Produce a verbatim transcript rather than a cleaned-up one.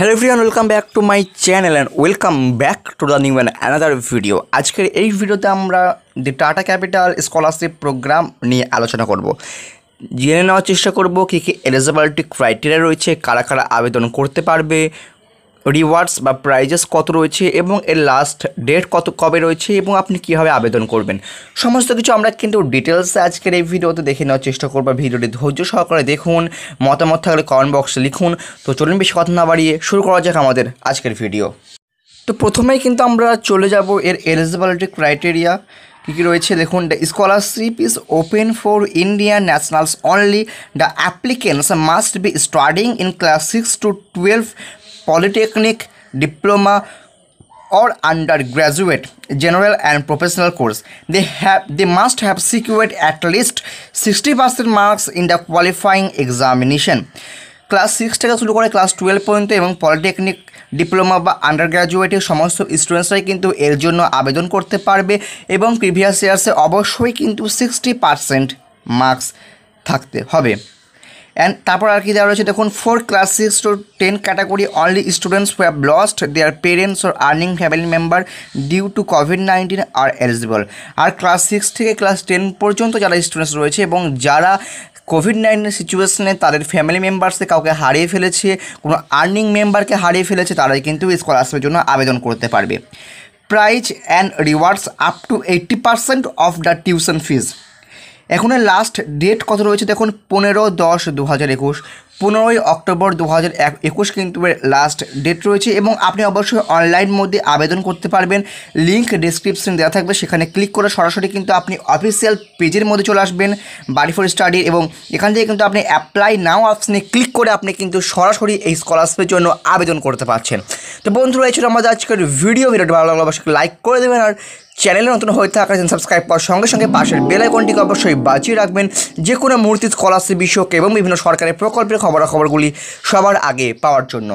Hello everyone, welcome back to my channel and welcome back to the new and another video. আজকের এই ভিডিওতে আমরা the Tata Capital Scholarship Program নিয়ে আলোচনা করব। জেনে নেওয়ার চেষ্টা করব কি কি eligibility criteria রয়েছে, কারা কারা আবেদন করতে পারবে, rewards বা prizes কত রয়েছে এবং এর last date কত কবে রয়েছে এবং আপনি কিভাবে আবেদন করবেন। সমস্ত কিছু আমরা কিন্তু ডিটেইলস আজকের এই ভিডিওতে দেখে নেওয়ার চেষ্টা করব। ভিডিওটি ধৈর্য সহকারে দেখুন, মতামত থাকলে কমেন্ট বক্সে লিখুন। তো চলুন বেশি কথা না বাড়িয়ে শুরু করা যাক আমাদের আজকের ভিডিও। তো প্রথমেই কিন্তু আমরা চলে যাব এর eligibility criteria কি কি রয়েছে দেখুন। the scholarship is open for Indian nationals only. The applicants must be studying in class six to twelve polytechnic, diploma or undergraduate general and professional course. They have they must have secured at least sixty percent marks in the qualifying examination. Class six থেকে শুরু করে class twelve পর্যন্ত এবং polytechnic, diploma বা undergraduate এর সমস্ত স্টুডেন্টসরাই কিন্তু এর জন্য আবেদন করতে পারবে এবং previous years এ অবশ্যই কিন্তু sixty percent marks থাকতে হবে। And তারপর আর কি দেওয়া রয়েছে দেখুন, for class six to ten category only students who have lost their parents or earning family member due to covid nineteen are eligible. R class six থেকে class ten পর্যন্ত যারা স্টুডেন্টস রয়েছে এবং যারা covid nineteen সিচুয়েশনে তাদের family মেম্বারসে কাউকে হারিয়ে ফেলেছে, কোনো আর্নিং মেম্বারকে হারিয়ে ফেলেছে, তারাই কিন্তু স্কলারশিপের জন্য আবেদন করতে পারবে। Prize and rewards up to eighty percent of the tuition fees. এখন লাস্ট ডেট কত রয়েছে দেখুন, পনেরো দশ দু হাজার একুশ পনেরোই অক্টোবর দু হাজার একুশ কিন্তু লাস্ট ডেট রয়েছে এবং আপনি অবশ্যই অনলাইন মধ্যে আবেদন করতে পারবেন। লিঙ্ক ডিসক্রিপশন দেওয়া থাকবে, সেখানে ক্লিক করে সরাসরি কিন্তু আপনি অফিসিয়াল পেজের মধ্যে চলে আসবেন বাড়ি ফর স্টাডি এবং এখান থেকে কিন্তু আপনি অ্যাপ্লাই নাও অপশানে ক্লিক করে আপনি কিন্তু সরাসরি এই স্কলারশিপের জন্য আবেদন করতে পারছেন। তো বন্ধুরা, এই ছিল আমাদের আজকের ভিডিও। ভিডিওটি ভালো লাগলে অবশ্যই লাইক করে দেবেন আর চ্যানেলে নতুন হয়ে থাকলে সাবস্ক্রাইব করার সঙ্গে সঙ্গে পাশের বেল আইকনটিকে অবশ্যই বাজিয়ে রাখবেন, যে কোনো মুহূর্তে স্কলারশিপ বিষয়ক এবং বিভিন্ন সরকারি প্রকল্পের খবরাখবরগুলি সবার আগে পাওয়ার জন্য।